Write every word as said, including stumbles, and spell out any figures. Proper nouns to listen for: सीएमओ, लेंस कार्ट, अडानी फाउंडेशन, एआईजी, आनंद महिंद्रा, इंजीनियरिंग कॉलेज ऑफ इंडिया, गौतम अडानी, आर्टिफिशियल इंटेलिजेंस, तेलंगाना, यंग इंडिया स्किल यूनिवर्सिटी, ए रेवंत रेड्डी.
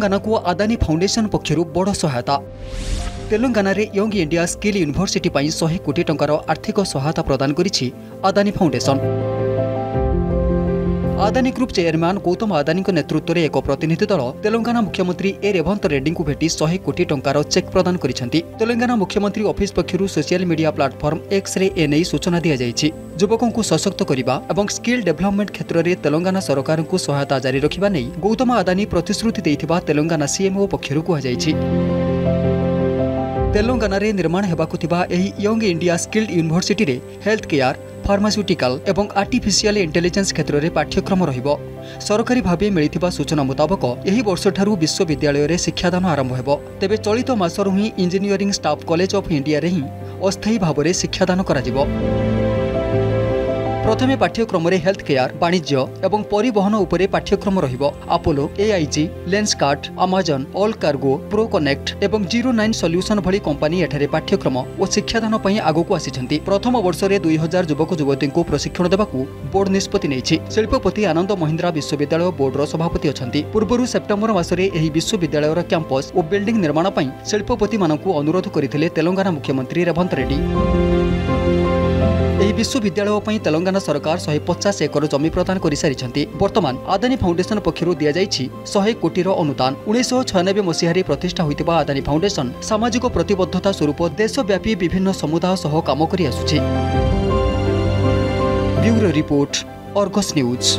तेलंगाना को अडानी फाउंडेशन पक्षरु बड़ सहायता। तेलंगाना रे यंग इंडिया स्किल यूनिवर्सिटी पाई सौ कोटी टंकार आर्थिक सहायता प्रदान करिछि अडानी फाउंडेशन। Adani group chairman गौतम अडानी के नेतृत्व में एक प्रतिनिधि दल तेलंगाना मुख्यमंत्री ए रेवंत रेड्डी को भेटी सौ कोटी टंकार चेक प्रदान करिसेंती। तेलंगाना मुख्यमंत्री ऑफिस पक्षरु सोशल मीडिया प्लेटफॉर्म एक्स रे एने सूचना दिया जायछि। युवकों को सशक्त करबा एवं स्किल डेवलपमेंट क्षेत्र में तेलंगाना सरकार को सहायता जारी रखिबा नै गौतम अडानी प्रतिश्रुति देथिबा तेलंगाना सीएमओ पक्षरु कुहा जायछि। तेलंगाना रे निर्माण हेबाकु थिबा एही यंग इंडिया स्किल यूनिवर्सिटी रे हेल्थ केयर, फार्मास्यूटिकल एवं आर्टिफिशियल इंटेलिजेंस क्षेत्र में पाठ्यक्रम रहिबो। सरकारी भावे मिलिथिबा सूचना मुताबक यही वर्ष ठारू विश्वविद्यालय रे शिक्षादान आरंभ हेबो। तेबे चलित मासरु ही इंजीनियरिंग कॉलेज ऑफ इंडिया रे ही अस्थायी भाव में शिक्षादान करा जिवो। प्रथमे पाठ्यक्रम रे हेल्थ केयर, वाणिज्य एवं परिवहन उपरे पाठ्यक्रम रहिबो। Apollo, एआईजी, लेंस कार्ट, Amazon, Allcargo, pro connect एवं जीरो नाइन सल्यूशन भली कंपनी एठारे पाठ्यक्रम और शिक्षादान पई आगुकु आसिछंती। प्रथम वर्ष रे दो हज़ार युवक युवती को प्रशिक्षण देबाकू बोर्ड निष्पत्ति नैछि। शिल्पपति आनंद महिंद्रा विश्वविद्यालय बोर्ड रो सभापति अछंती। पूर्वरु सेप्टेम्बर मास रे एही विश्वविद्यालय रो कैंपस और बिल्डिंग निर्माण पई शिल्पपति मानकू अनुरोध करिथिले तेलंगाना मुख्यमंत्री रेवंत रेड्डी। यह विश्वविद्यालय पर तेलंगाना सरकार शहे पचास एकर जमी प्रदान कर सारी। बर्तमान अडानी फाउंडेशन पक्षर दि जाए शहे कोटी अनुदान। उन्नीस छयानबे मसीह प्रतिष्ठा होता अडानी फाउंडेशन सामाजिक प्रतिबद्धता स्वरूप देशव्यापी विभिन्न समुदाय सह काम कर आसुछि। Bureau report, Argus news.